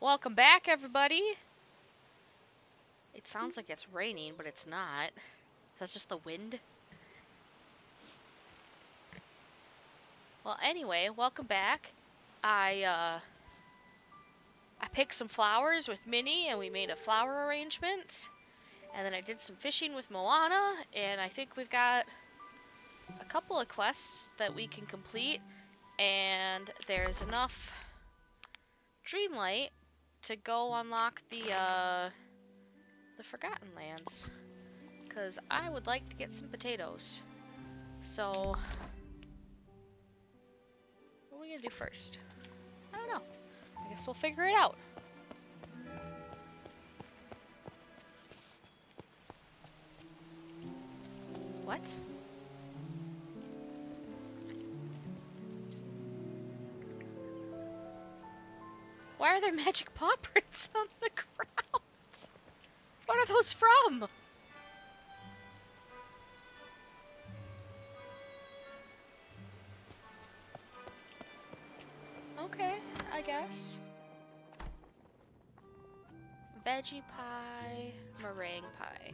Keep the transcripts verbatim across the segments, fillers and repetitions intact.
Welcome back, everybody. It sounds like it's raining, but it's not. That's just the wind. Well, anyway, welcome back. I, uh... I picked some flowers with Minnie, and we made a flower arrangement. And then I did some fishing with Moana, and I think we've got a couple of quests that we can complete. And there's enough Dreamlight to go unlock the, uh... the Forgotten Lands. Because I would like to get some potatoes. So... what are we gonna do first? I don't know. I guess we'll figure it out. What? Why are there magic paw prints on the ground? What are those from? Okay, I guess. Veggie pie, meringue pie.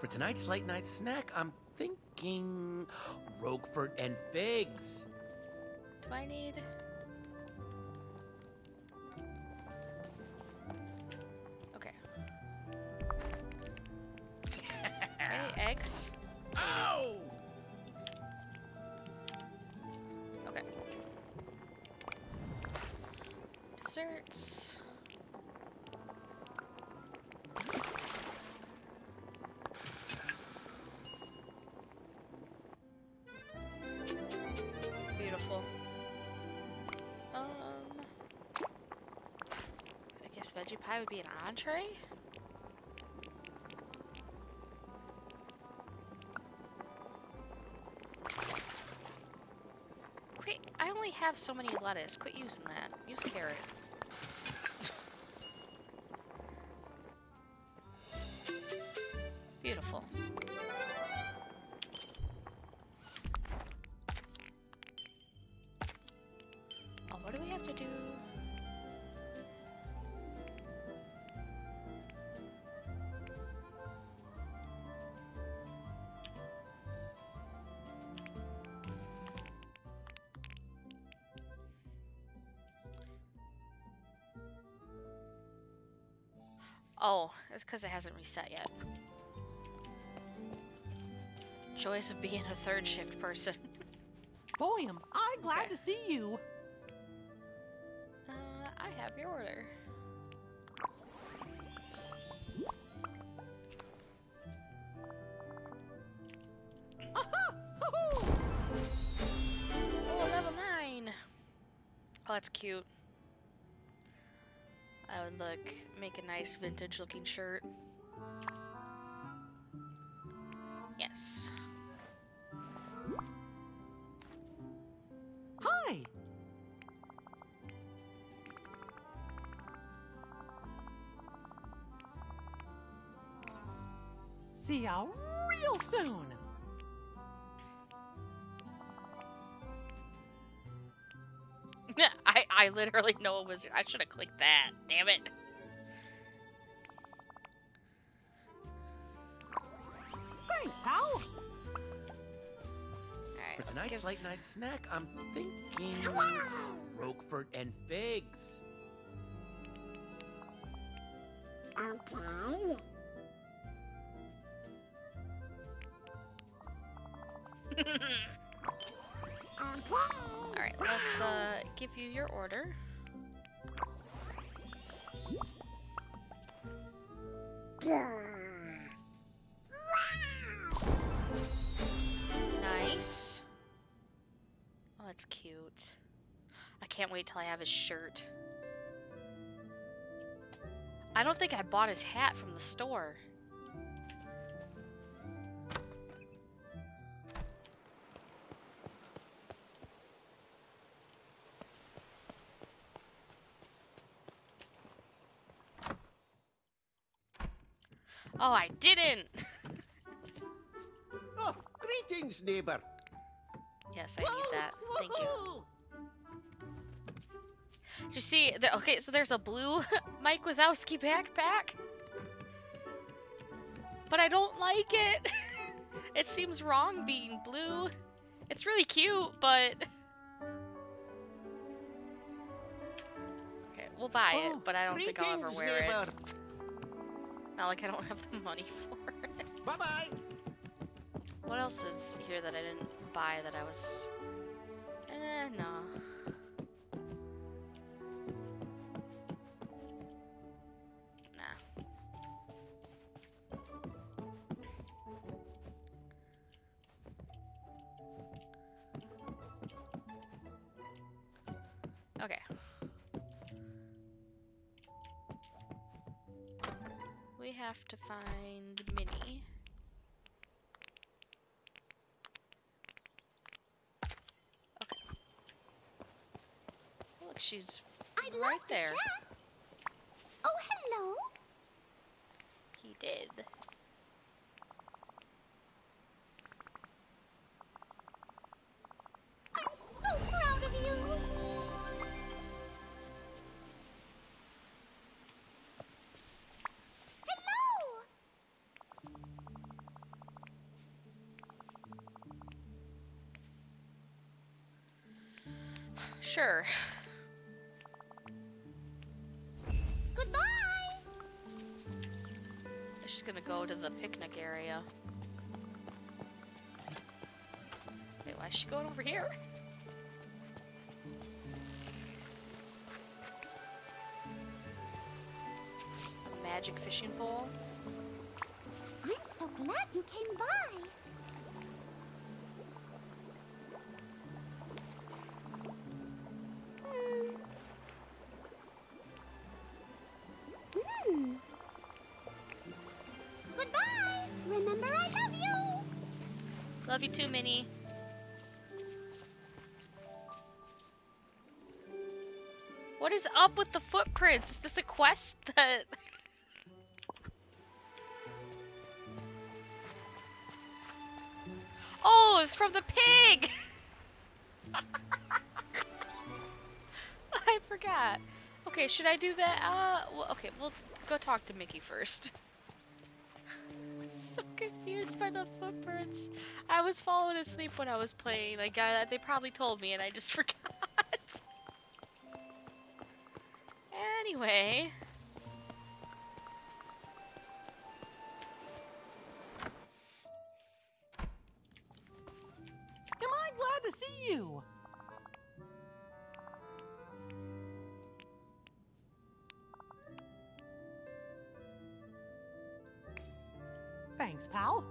For tonight's late night snack, I'm thinking Roquefort and figs. Do I need... okay. Any eggs? Oh! Okay. Desserts. Veggie pie would be an entree? Quit, I only have so many lettuce. Quit using that. Use carrot. Beautiful. Oh, what do we have to do? Oh, that's because it hasn't reset yet. Joys of being a third shift person. Boy, am I glad okay. to see you. Uh, I have your order. Oh, level nine. Oh, that's cute. I would look, make a nice vintage looking shirt. Yes. Hi. See y'all real soon. I, I literally know it was... I should have clicked that. Damn it. Thanks, pal. All right, for tonight's late night snack, I'm thinking Roquefort and figs. Okay. Alright, let's uh, give you your order. Nice. Oh, that's cute. I can't wait till I have his shirt. I don't think I bought his hat from the store. Oh, I didn't! Oh, greetings, neighbor. Yes, I need that. Thank you. Did you see? The, okay, so there's a blue Mike Wazowski backpack. But I don't like it. It seems wrong being blue. It's really cute, but... Okay, we'll buy oh, it, but I don't think I'll ever wear neighbor. it. Not like I don't have the money for it. Bye-bye! What else is here that I didn't buy that I was... Eh, no. Okay. We have to find Minnie. Okay. Look, she's I'd right love there. To chat. Oh, hello. He did. I'm so proud of you. Sure. Goodbye. I'm just gonna go to the picnic area. Wait, why is she going over here? A magic fishing pole. I'm so glad you came by. Love you too, Minnie. What is up with the footprints? Is this a quest that... Oh, it's from the pig! I forgot. Okay, should I do that? Uh, well, okay, we'll go talk to Mickey first. So confused by the footprints. I was falling asleep when I was playing. Like I, they probably told me, and I just forgot. Anyway, am I glad to see you? Thanks, pal.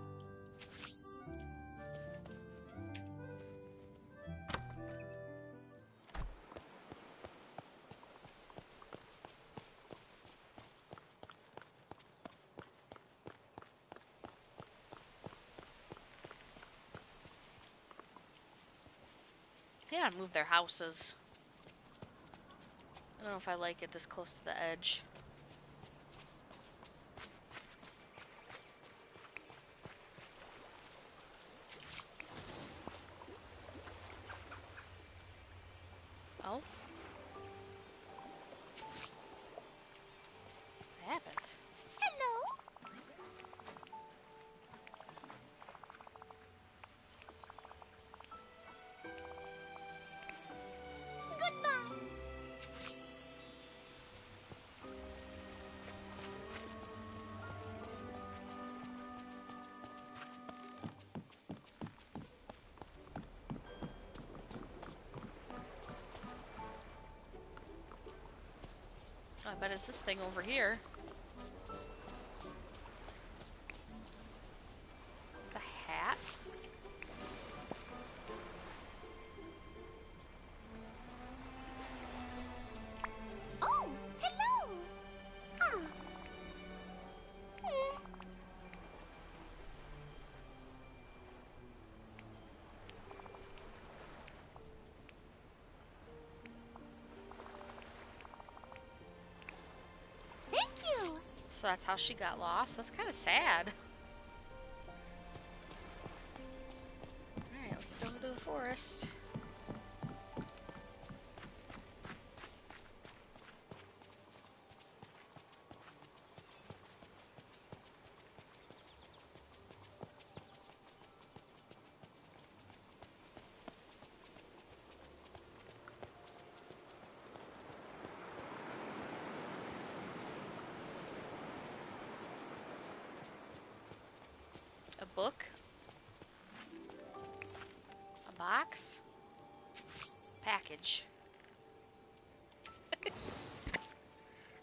They gotta move their houses. I don't know if I like it this close to the edge. I bet it's this thing over here. The hat? Oh, hello! Ah. Mm. So that's how she got lost. That's kind of sad. Alright, let's go into the forest. book. A box. Package.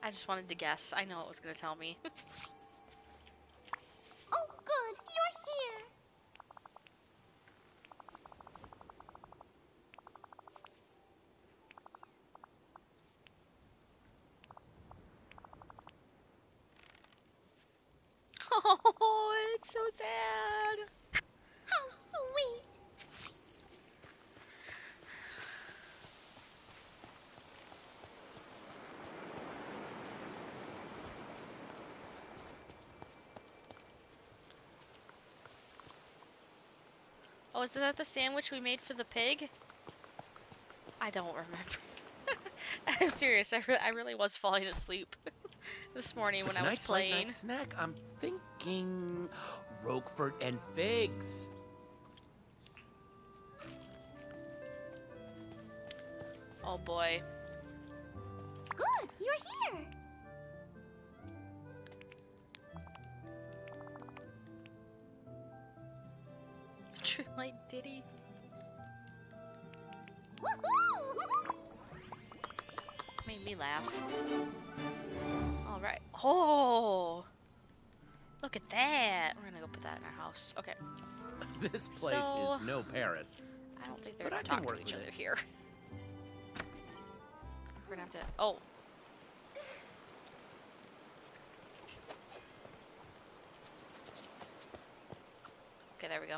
I just wanted to guess. I know it was gonna tell me. Oh, good. You're here. Oh, it's so sad. How sweet. Oh, is that the sandwich we made for the pig? I don't remember. I'm serious. I, re I really was falling asleep this morning when I was playing. Nice snack. I'm thinking Roquefort and figs. Oh boy. Good, you're here. Like Diddy. Woohoo! Made me laugh. All right. Oh, look at that. We're gonna go put that in our house. Okay. This place so, is no Paris. I don't think they're but gonna talk to each other it. Here. We're gonna have to. Oh. Okay, there we go.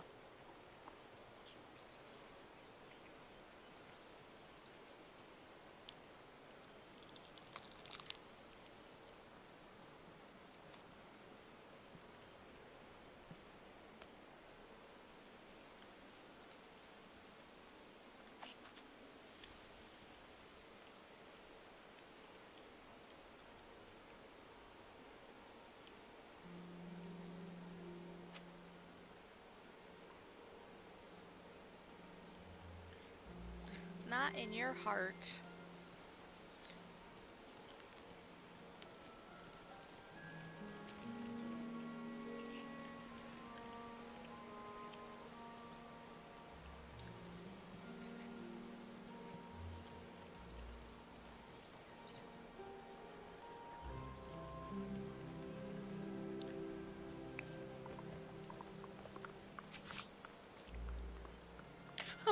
Not in your heart.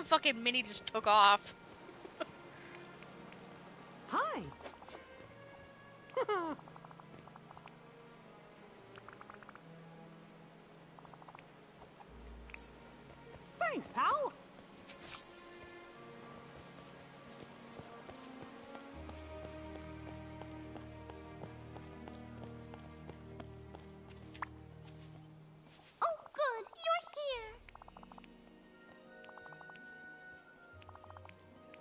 Fucking Minnie just took off. Thanks, pal. Oh, good. You're here.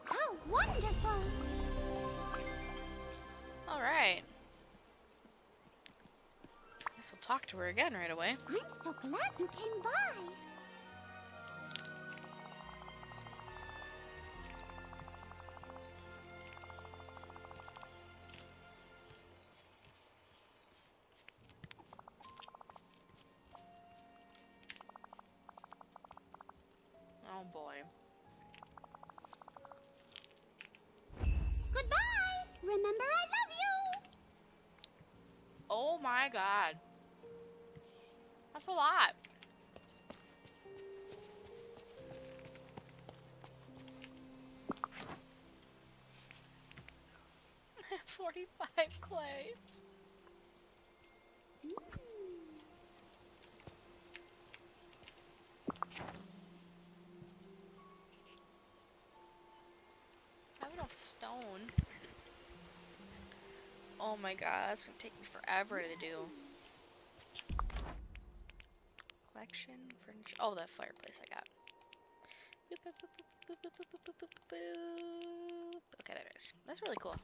How wonderful. All right. Guess we'll talk to her again right away. I'm so glad you came by. Oh boy. Goodbye! Remember I love you! Oh my god. That's a lot. forty-five clay. Mm. Stone. Oh my god, that's gonna take me forever to do. Collection, furniture. Oh, that fireplace I got. Okay, there it is. That's really cool.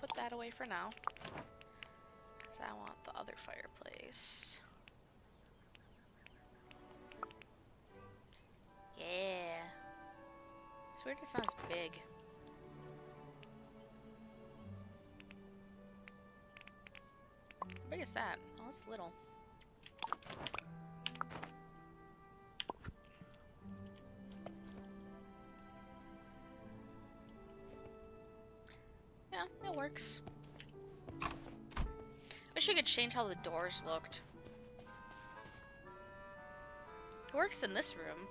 Put that away for now, because I want the other fireplace. Yeah. It's weird it's not as big. How big is that? Oh, it's little. Yeah, it works. Wish I could change how the doors looked. It works in this room.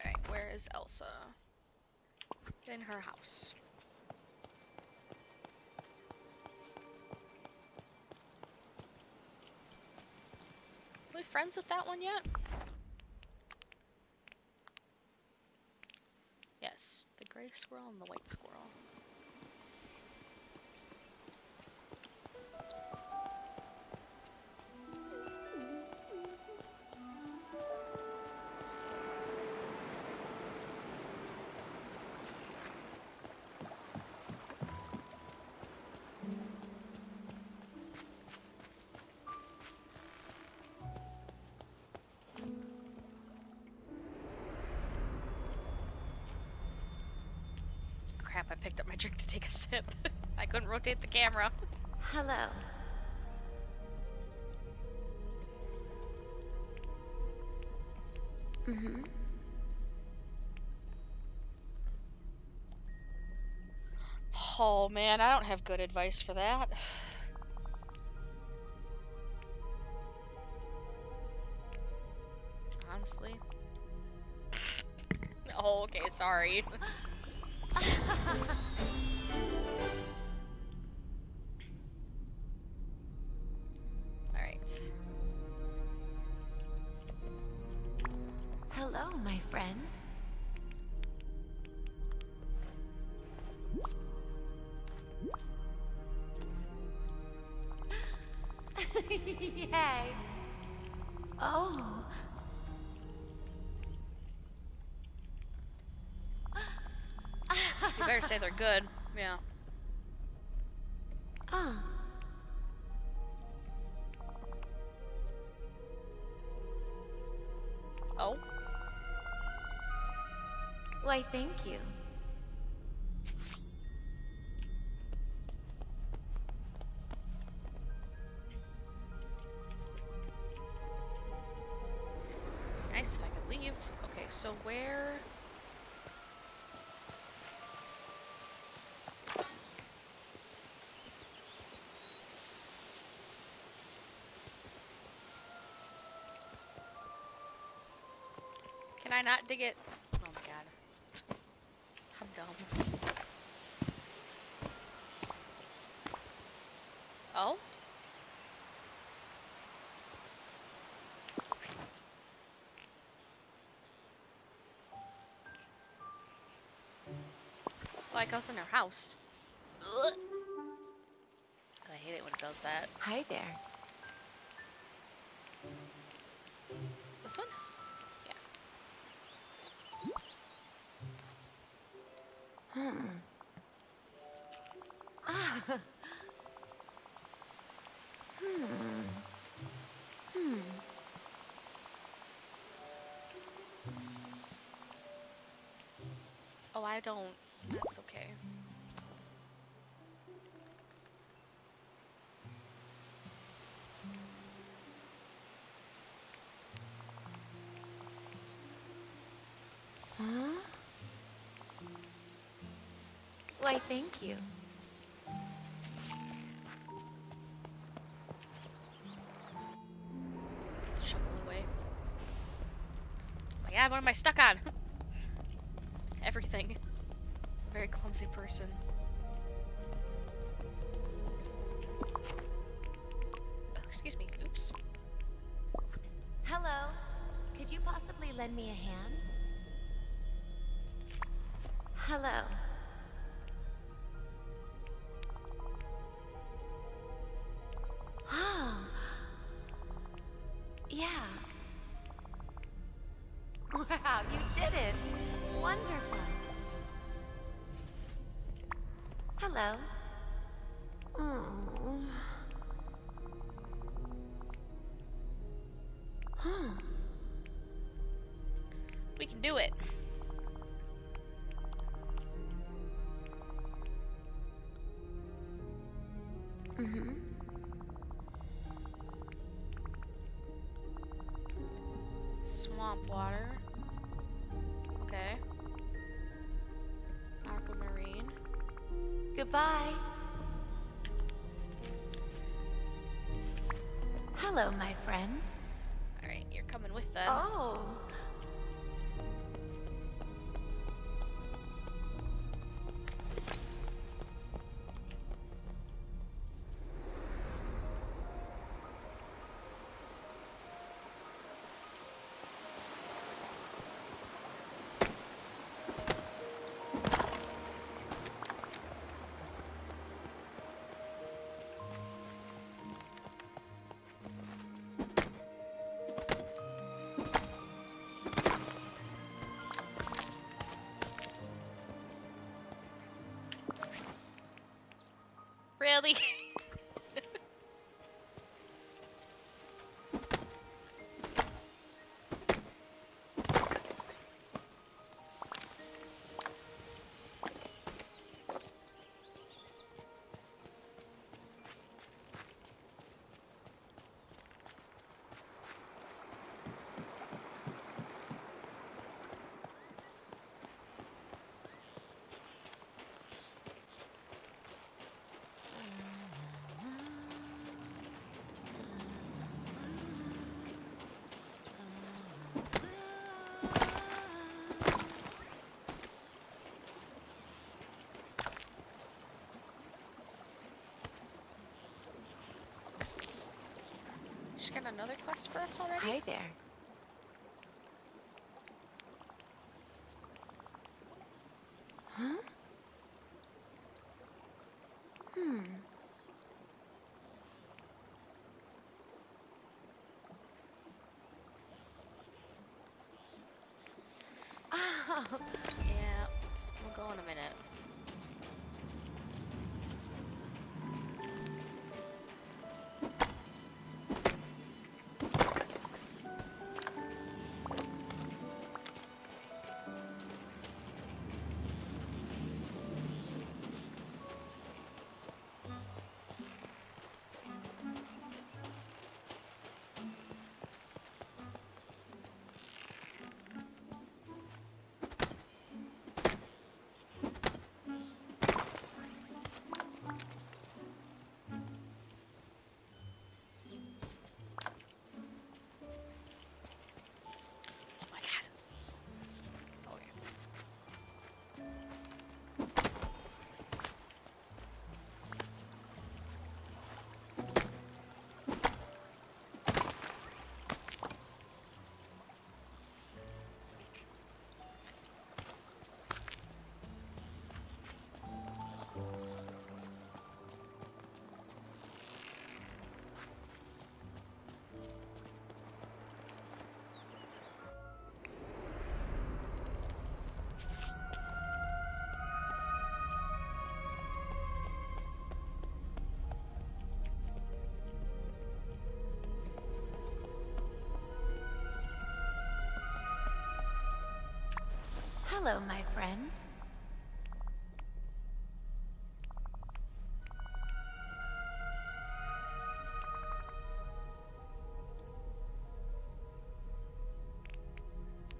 Alright, where is Elsa? In her house. Friends with that one yet? Yes, the gray squirrel and the white squirrel. I picked up my drink to take a sip. I couldn't rotate the camera. Hello. Mm-hmm. Oh man, I don't have good advice for that. Honestly. Oh, okay, sorry. Alright. Hello, my friend. Yay. Oh. You better say they're good. Yeah. Ah. Oh. Why, thank you. Nice if I could leave. Okay, so where... Can I not dig it? Oh my god. I'm dumb. Oh? Like us in her house. Ugh. I hate it when it does that. Hi there. This one? Hmm. Ah. Hmm. Hmm. Oh, I don't. That's okay. Why, thank you. Shovel away. Oh my god, what am I stuck on? Everything. I'm a very clumsy person. Oh, excuse me. Oops. Hello. Could you possibly lend me a hand? Hello. Wow, you did it! Wonderful! Hello. Mm. Huh. We can do it. Mm-hmm. Swamp water. Okay. Aquamarine. Goodbye. Hello, my friend. All right, you're coming with us. Oh. Really? She got another quest for us already? Hi there. Huh? Hmm. Oh. Yeah, we'll go in a minute. Hello, my friend.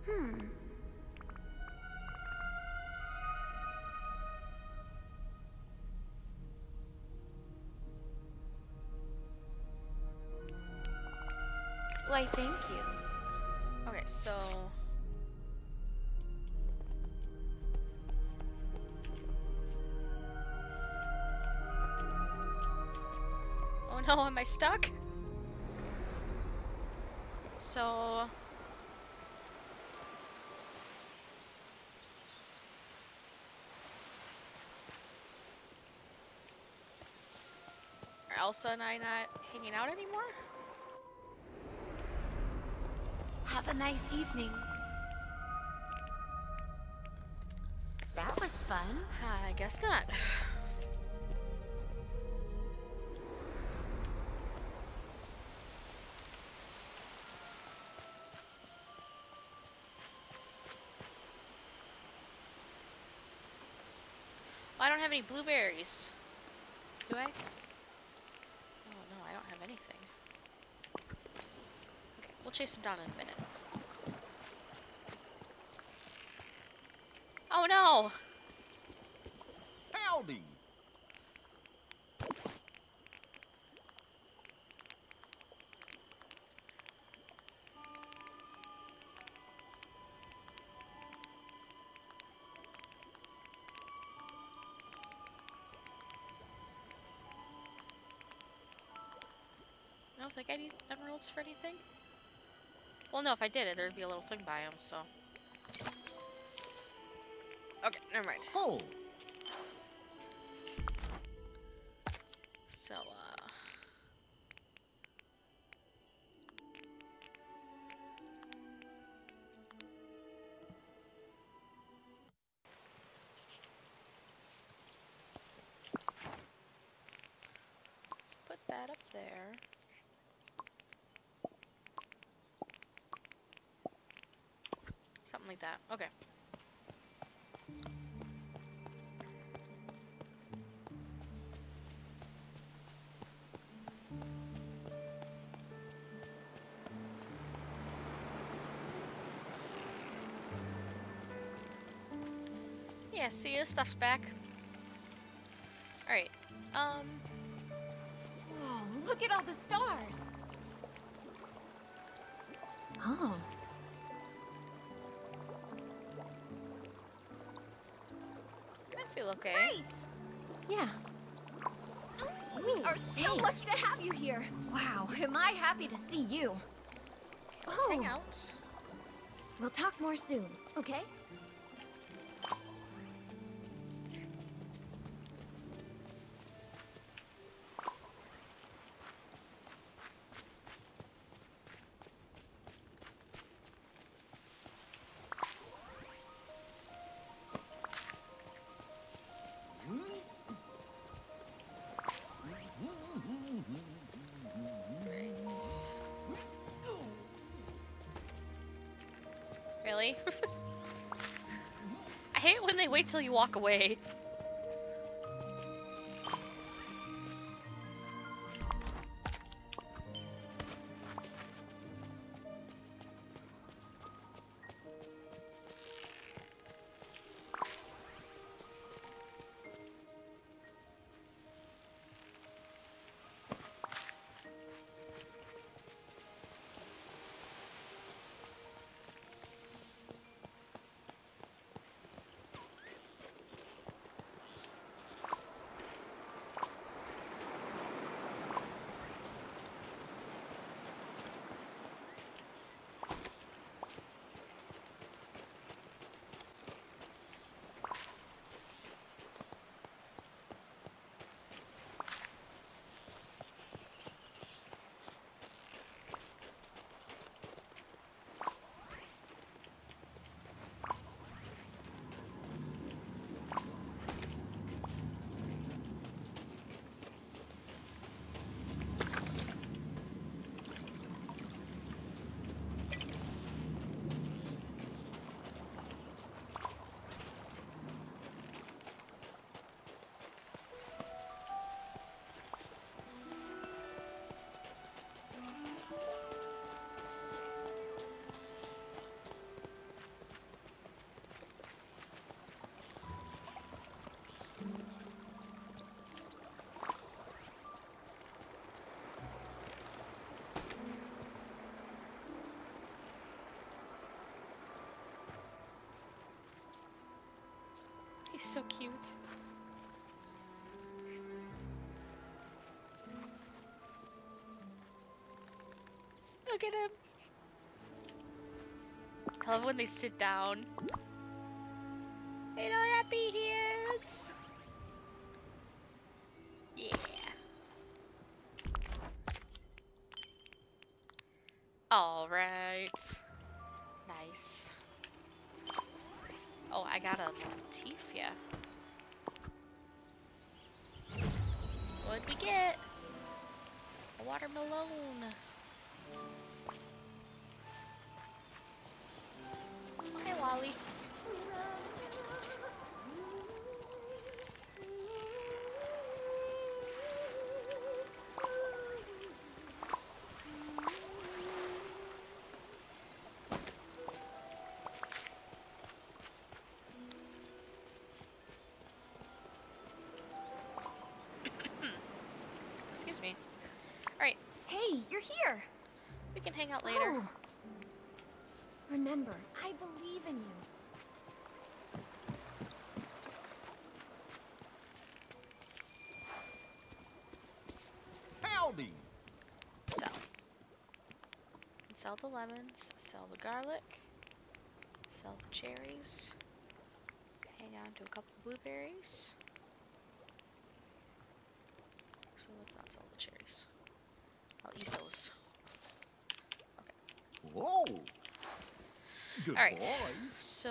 Hmm. Why, thank you. Okay, so... Oh, am I stuck? So... Are Elsa and I not hanging out anymore? Have a nice evening. That was fun. I guess not. I don't have any blueberries. Do I? Oh no, I don't have anything. Okay, we'll chase them down in a minute. Oh no! Howdy! I don't think I need emeralds for anything. Well, no, if I did it, there'd be a little thing biome, so. Okay, never mind. Oh. So, uh. Let's put that up there. Like that. Okay. Yeah, see ya, stuff's back. Alright. Um Whoa, look at all the stars. Oh. Feel okay. Great. Yeah. We are so lucky to have you here. Wow, am I happy to see you. Okay, let's oh. hang out. We'll talk more soon, okay? Really? I hate when they wait till you walk away. He's so cute. Look at him. I love when they sit down. Hey, how happy he is. Yeah. All right. Nice. I got a Latifia. What'd we get? A watermelon. Okay, Wally. Excuse me. Alright. Hey, you're here! We can hang out later. Oh. Remember, I believe in you. Howdy! Sell. Sell the lemons, sell the garlic, sell the cherries, hang on to a couple of blueberries. So let's not sell the cherries. I'll eat those. Okay. Whoa! Good. All right. Boy. So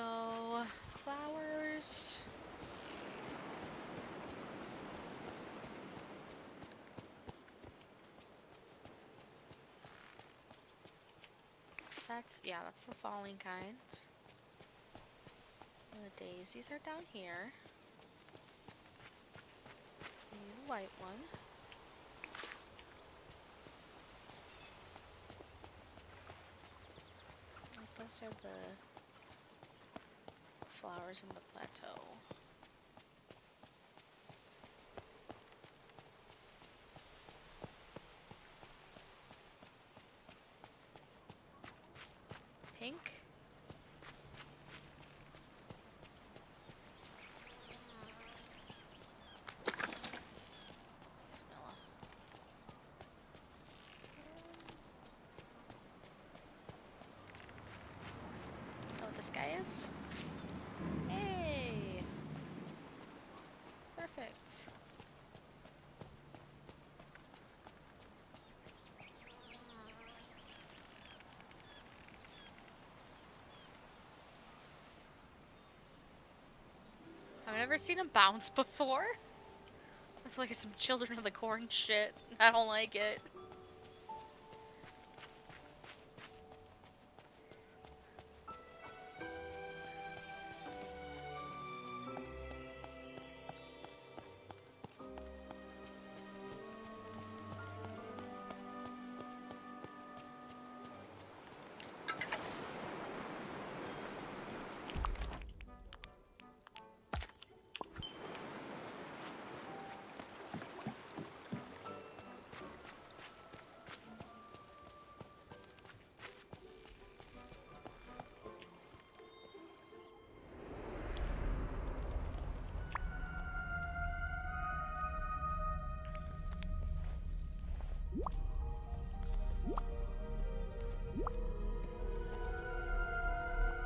flowers. That's yeah. That's the falling kind. And the daisies are down here. We need a white one. Those are the flowers in the plateau. Pink. This guy is. Hey! Perfect. I've never seen him bounce before. It's like some Children of the Corn shit. I don't like it.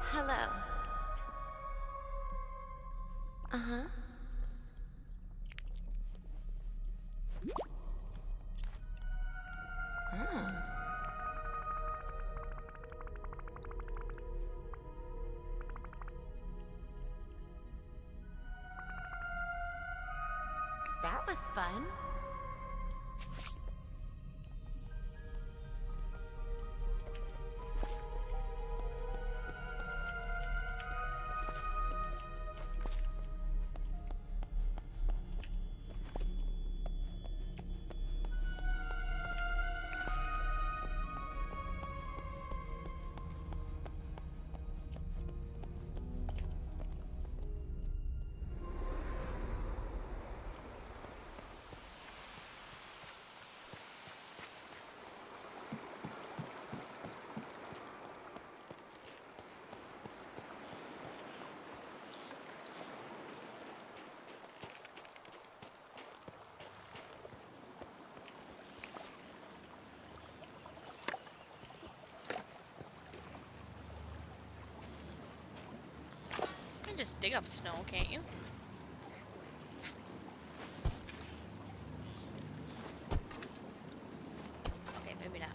Hello. Uh-huh. Oh. That was fun. Just dig up snow, can't you? Okay, maybe not.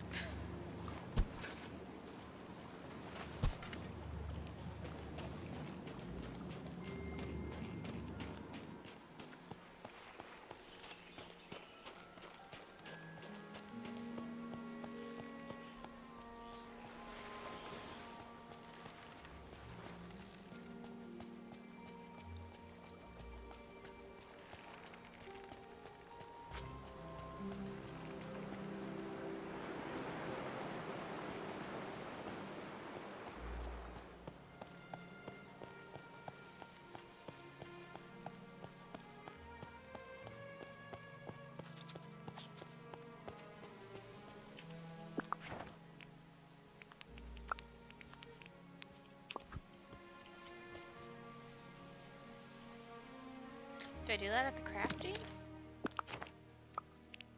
Do I do that at the crafting?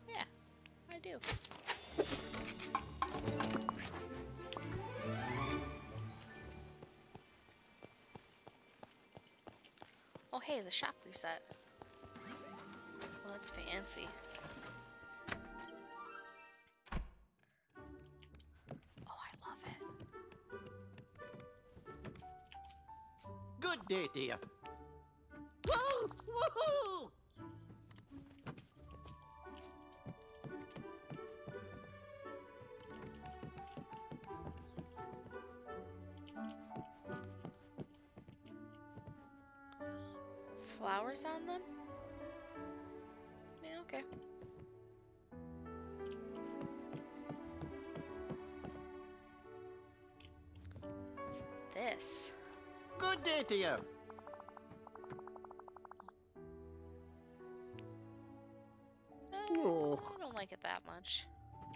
Yeah, I do. Oh hey, the shop reset. Well, that's fancy. Dear, dear. Woo! Woohoo! Flowers on them? Yeah, okay. What's this? Good day to you. Uh, oh. I don't like it that much.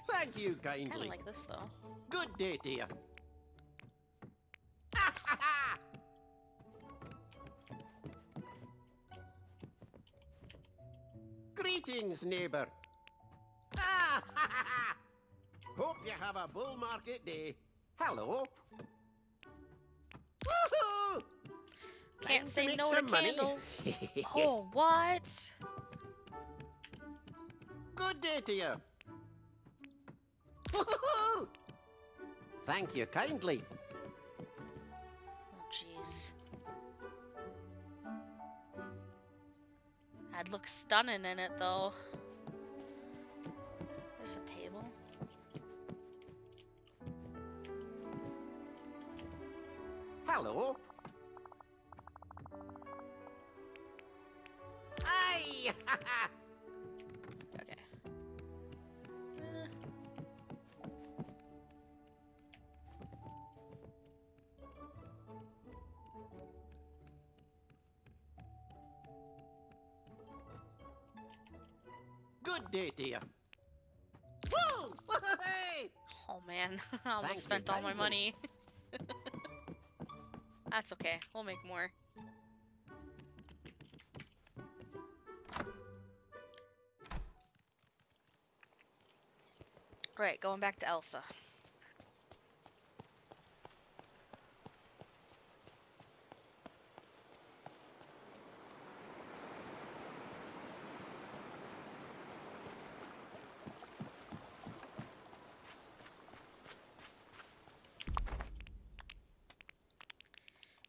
Thank you kindly. I kinda like this though. Good day to you. Greetings, neighbor. Hope you have a bull market day. Hello. Can't say no to candles. Oh, what? Good day to you. Woo-hoo-hoo! Thank you kindly. Oh, jeez. I'd look stunning in it, though. There's a table. Hello. Okay. Uh. Good day, dear. Woo! Hey! Oh man, I almost Thank spent you, all my you. money. That's okay. We'll make more. Right, going back to Elsa.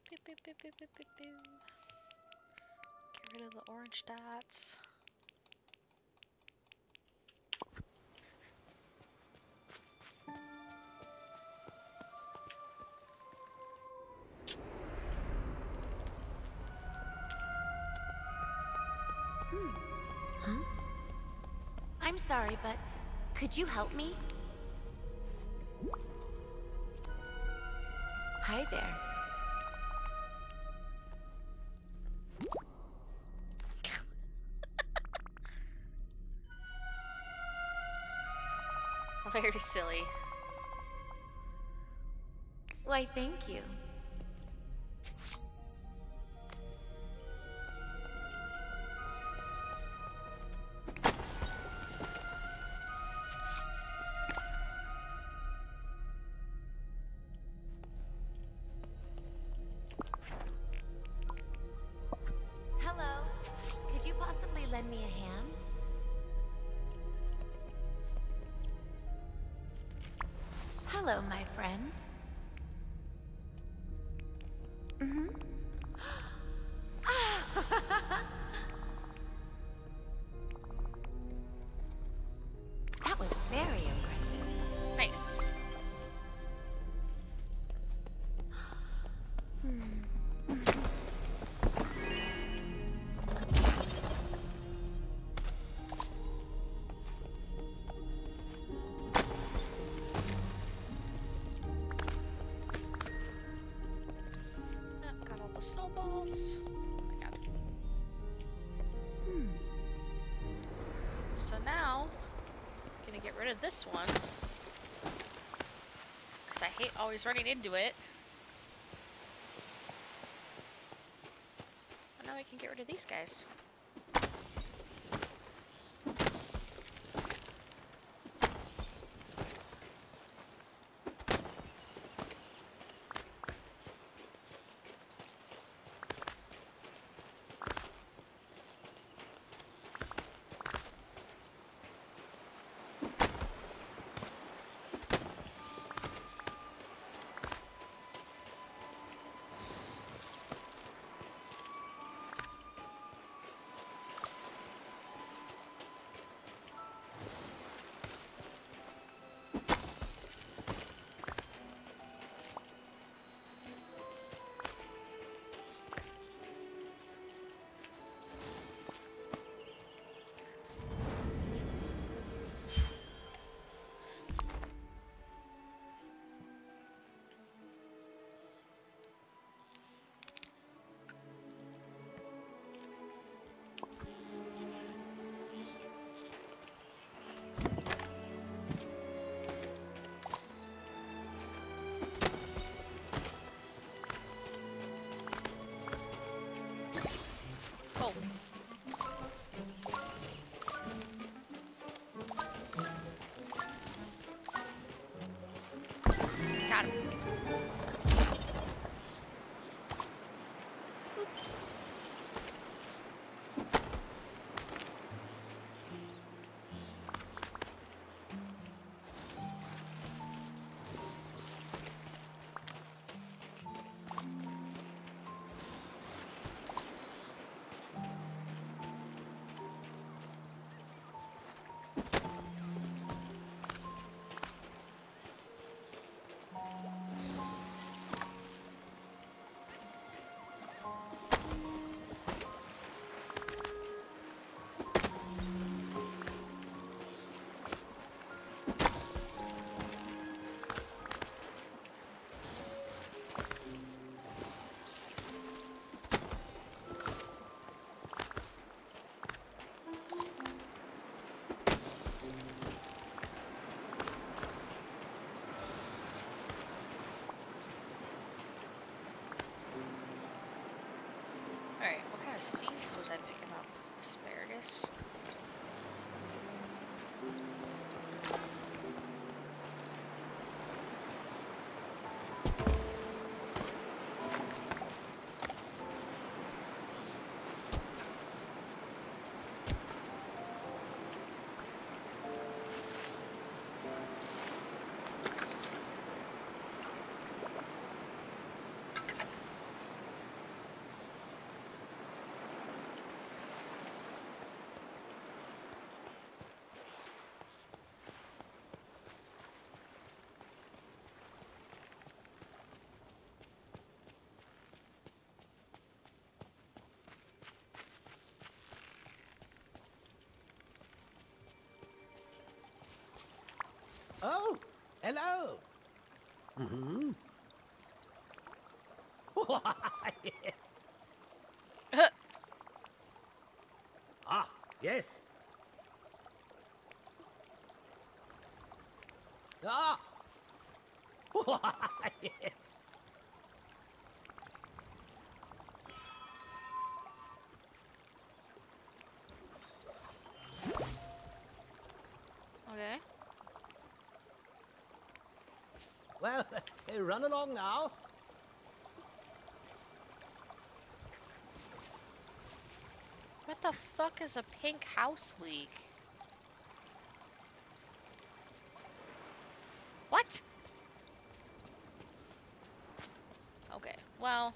Beep, beep, beep, beep, beep, beep, beep. Get rid of the orange dots. Sorry, but could you help me? Hi there. Very silly. Why, thank you. Hello, my friend. Mm-hmm. That was very impressive. Nice. Hmm. Snowballs. I got it. Hmm. So now, I'm gonna get rid of this one because I hate always running into it. And now I can get rid of these guys. of seeds was I picking up? Asparagus? Oh, hello. Mm-hmm. Ah, yes. Ah. Okay. Well, hey, run along now. What the fuck is a pink house league? What? Okay, well.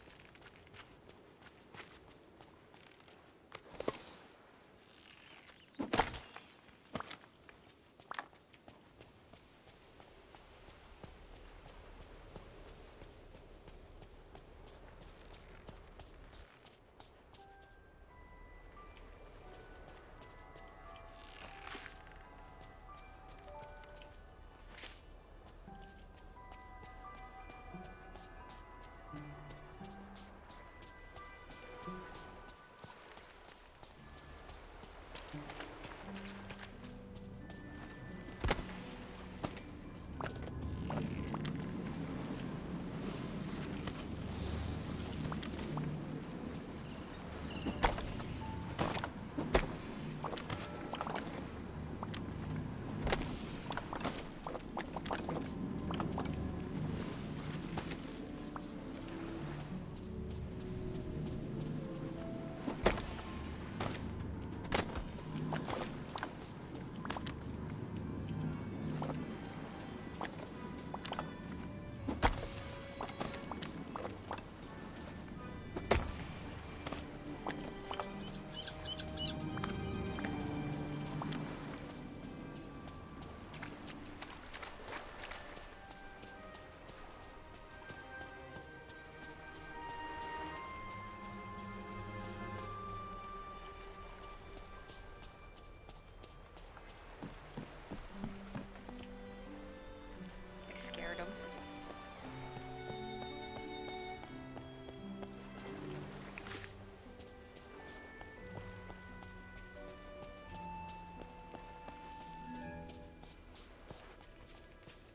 Scared him.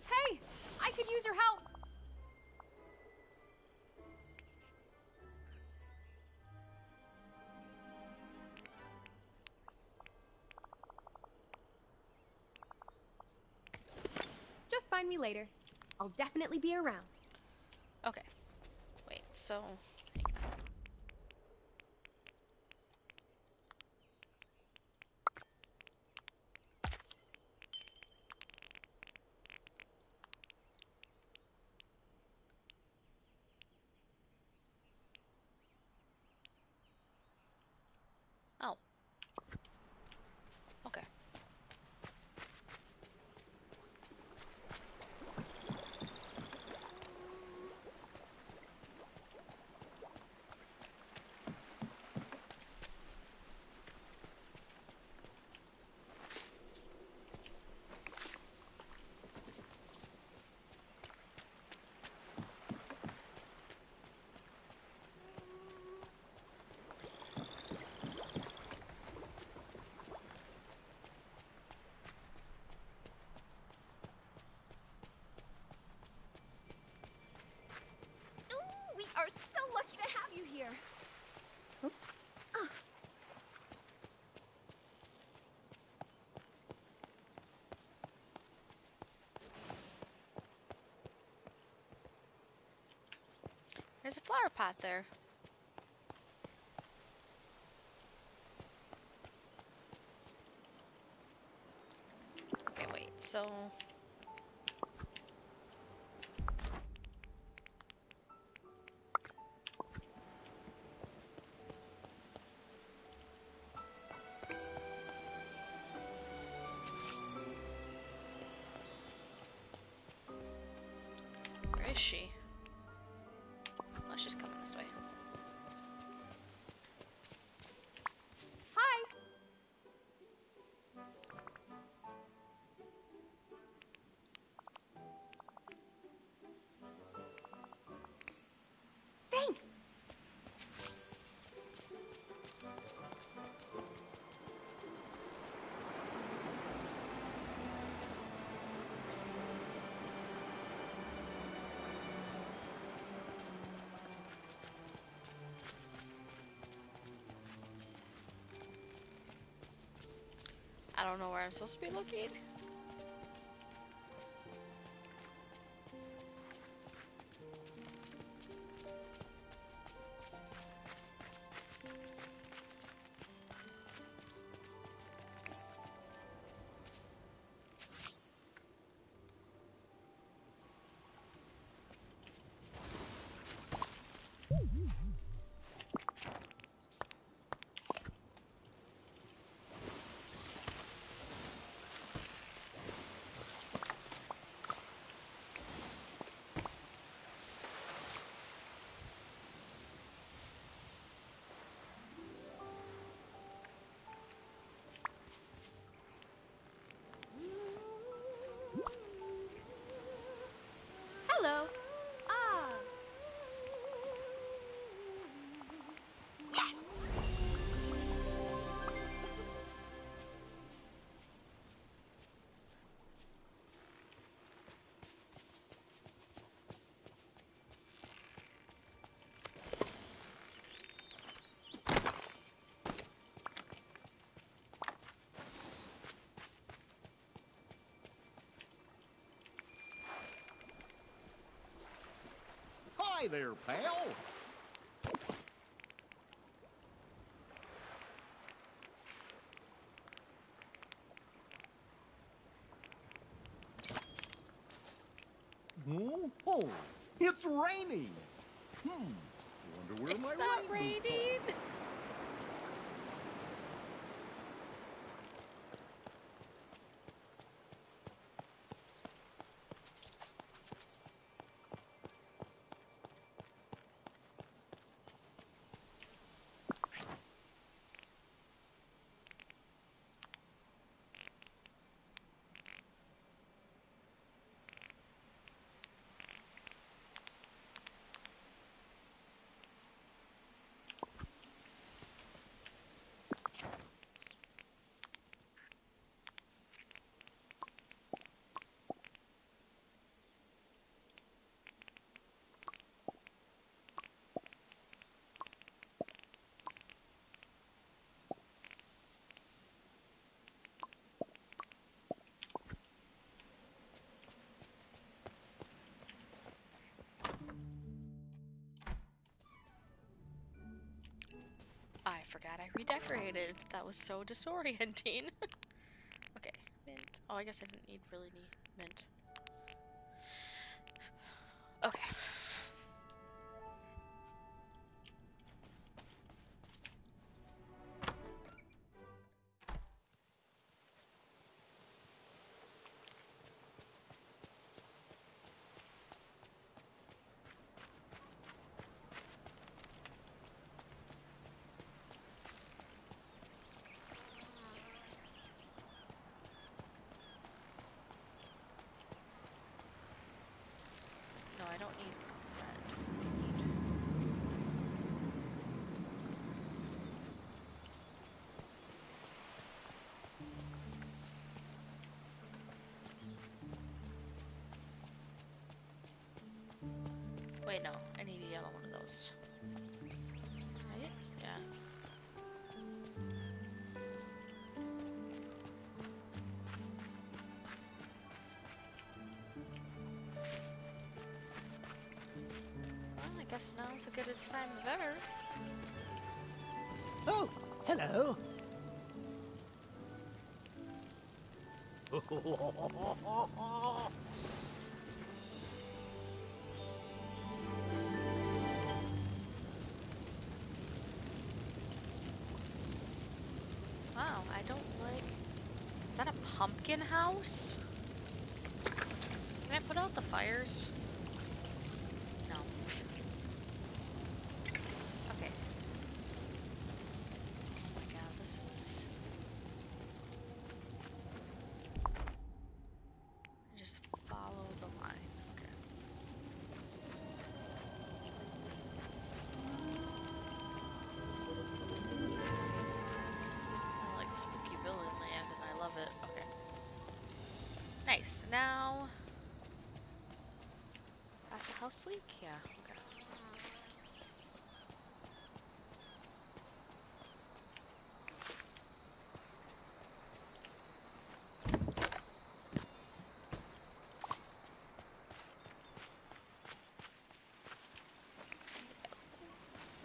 Hey! I could use your help! Just find me later. I'll definitely be around. Okay. Wait, so... hang on. Oh. Okay. There's a flower pot there. Okay, wait, so... she? Well, she's coming this way. Hi! Thanks! I don't know where I'm supposed to be looking. Hello. Ah. Yes. Hi there, pal. Oh, it's raining. Hmm. Wonder where my rain is. It's not raining. I forgot I redecorated. That was so disorienting. Okay, mint. Oh, I guess I didn't need really need mint. Okay. I don't need that. We need. Wait, no, I need a yellow one of those. Right? Yeah. I That's now as good as time of ever. Oh, hello. Wow, I don't like... Is that a pumpkin house? Can I put out the fires? No. Okay. Oh my god, this is... Just follow the line. Okay. I like Spooky Villain Land and I love it. Okay. Nice. Now... That's a house leak? Yeah. Okay.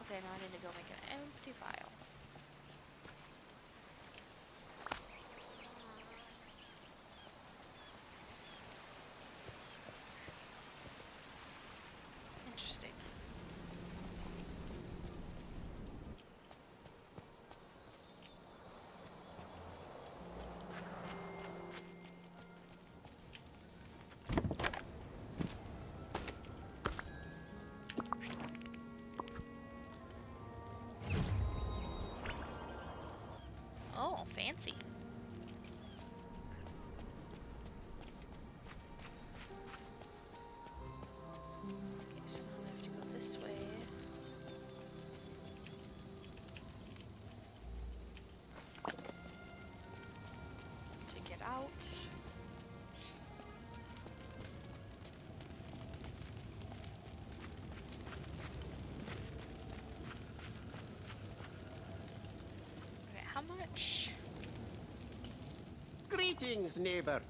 Okay, now I need to go make an empty vial. Interesting. Oh, fancy. Out. Okay, how much? Greetings, neighbor.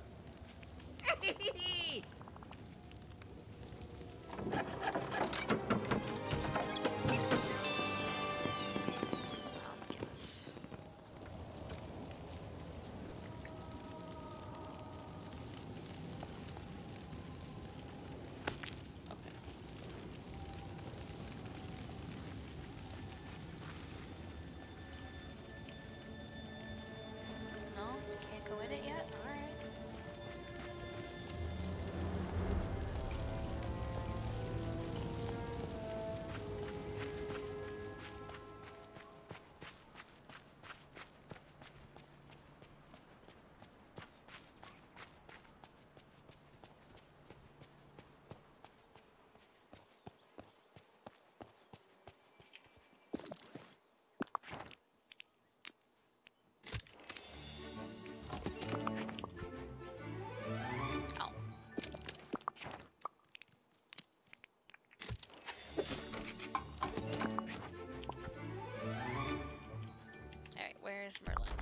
Where's Merlin?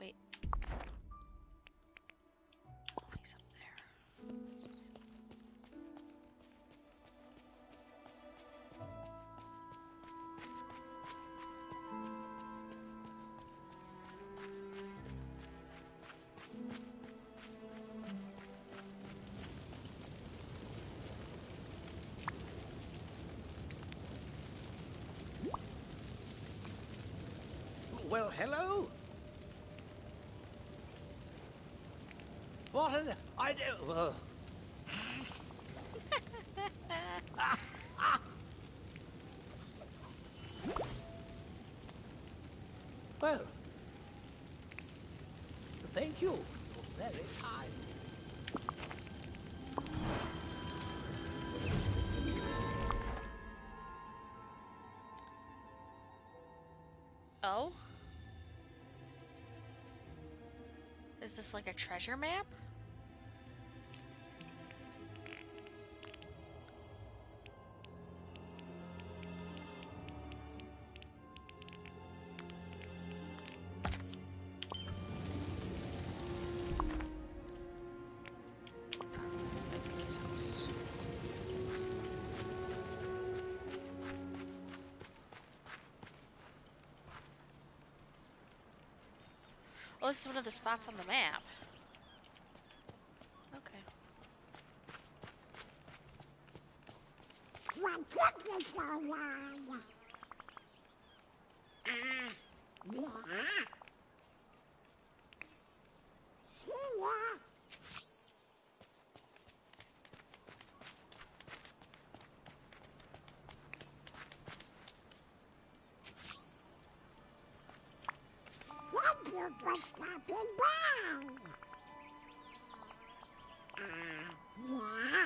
Wait. He's up there. Well, hello. What an I do. Uh. ah, ah. Well, thank you. You're very kind. Oh. Is this like a treasure map? Oh, this is one of the spots on the map. Okay. What took you so long? Ah, uh, yeah. See ya. Thank you for stopping by. Ah, uh, yeah.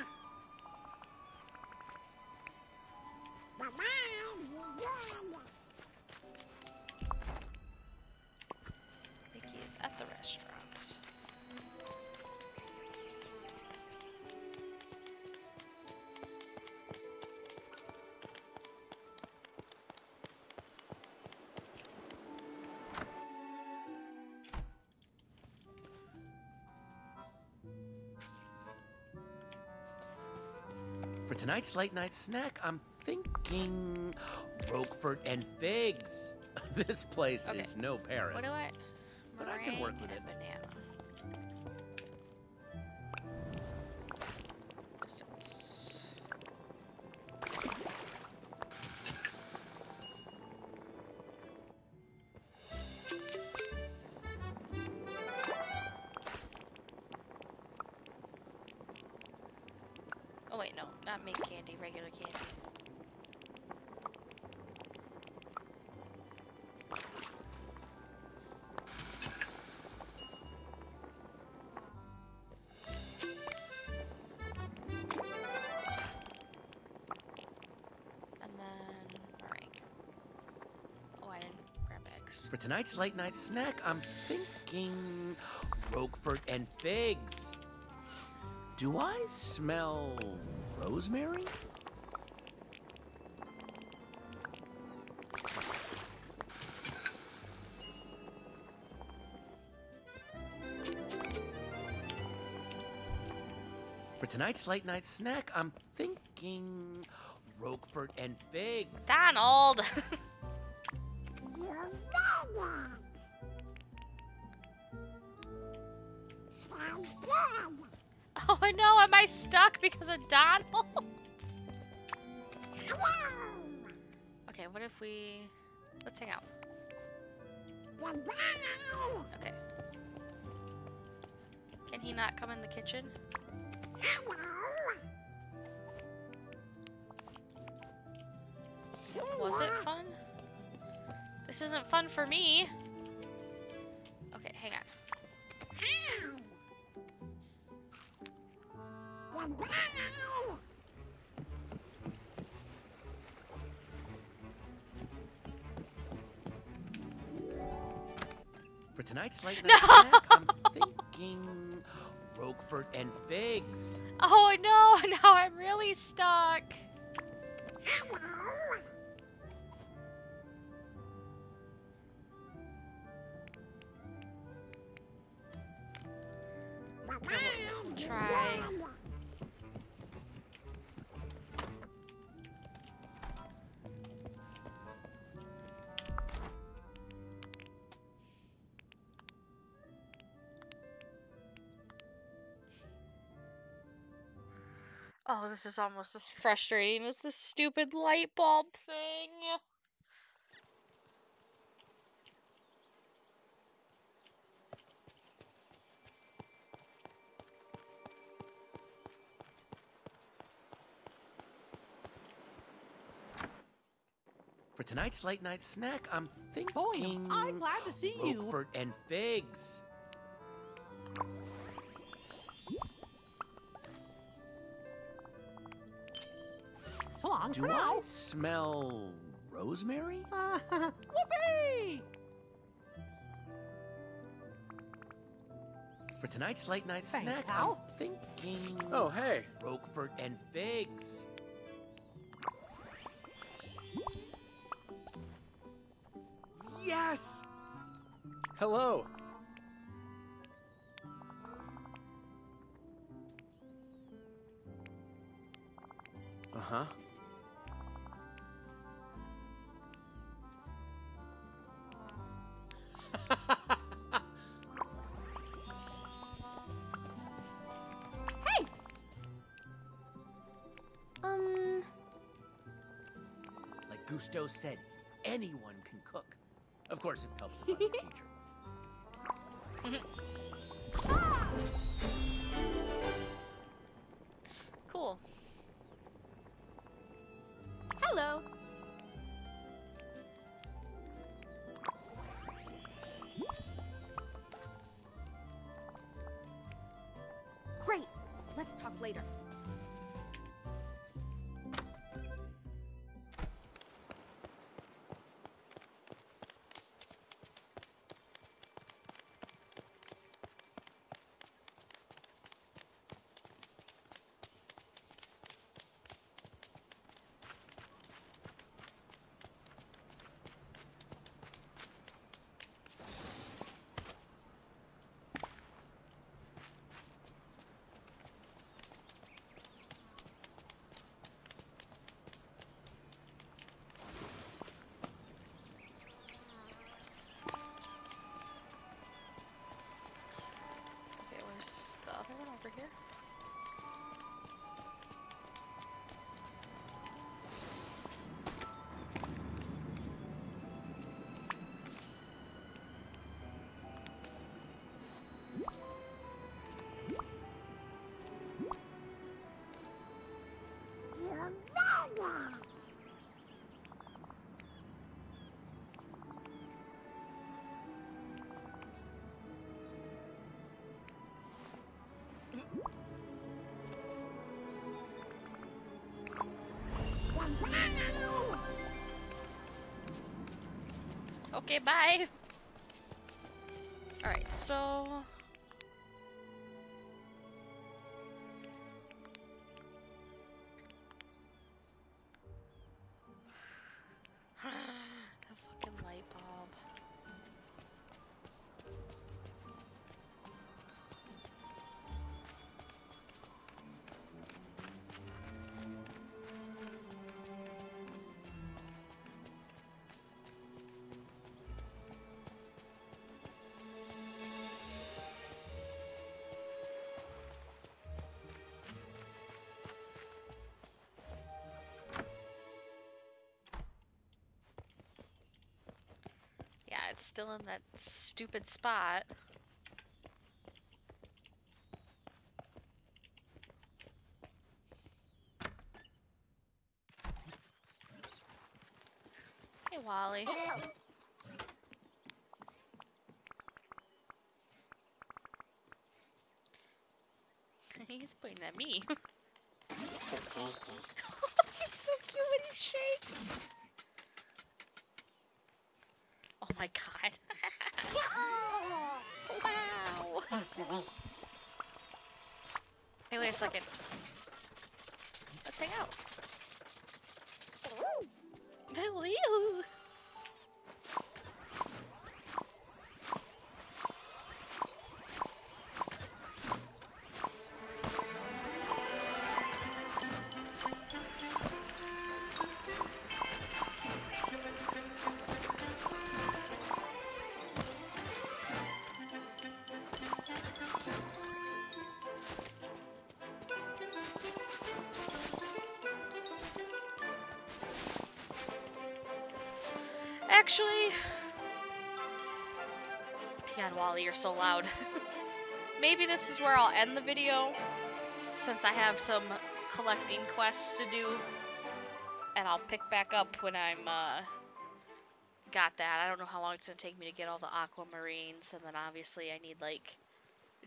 Mickey is at the restaurant. For tonight's late night snack, I'm thinking Roquefort and figs. This place okay. is no Paris. What do I? But I can work with it. Oh wait, no, not mint candy, regular candy. And then meringue. Oh, I didn't grab eggs. For tonight's late night snack, I'm thinking Roquefort and figs. Do I smell rosemary? For tonight's late night snack, I'm thinking Roquefort and figs. Donald! You're right. Sounds good. Oh no, am I stuck because of Donald? Okay, what if we... Let's hang out. Okay. Can he not come in the kitchen? Was it fun? This isn't fun for me. Okay, hang on. For tonight's late night no! snack, I'm thinking Roquefort and figs. Oh no, now I'm really stuck. Try. Oh, this is almost as frustrating as this stupid light bulb thing. For tonight's late night snack, I'm thinking. Boy, I'm glad to see you. Roquefort and figs. So long, do I smell rosemary? Uh, whoopee! For tonight's late night Thanks, snack, pal. I'm thinking. Oh, hey. Roquefort and figs. Yes! Hello. Uh huh. Cousteau said anyone can cook. Of course, it helps if I'm a teacher. Ah! Cool. Hello. Great. Let's talk later. Over here. Okay, bye. All right, so it's still in that stupid spot. Hey, Wally. Oh. He's pointing at me. Oh, he's so cute when he shakes. Oh my god. Wow! Hey, wait a second. Let's hang out. Who are you? Actually, God, Wally, you're so loud. Maybe this is where I'll end the video, since I have some collecting quests to do, and I'll pick back up when I'm uh, got that. I don't know how long it's gonna take me to get all the aquamarines, and then obviously I need like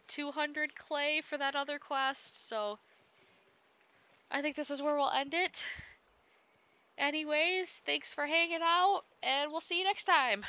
two hundred clay for that other quest. So I think this is where we'll end it. Anyways, thanks for hanging out, and we'll see you next time.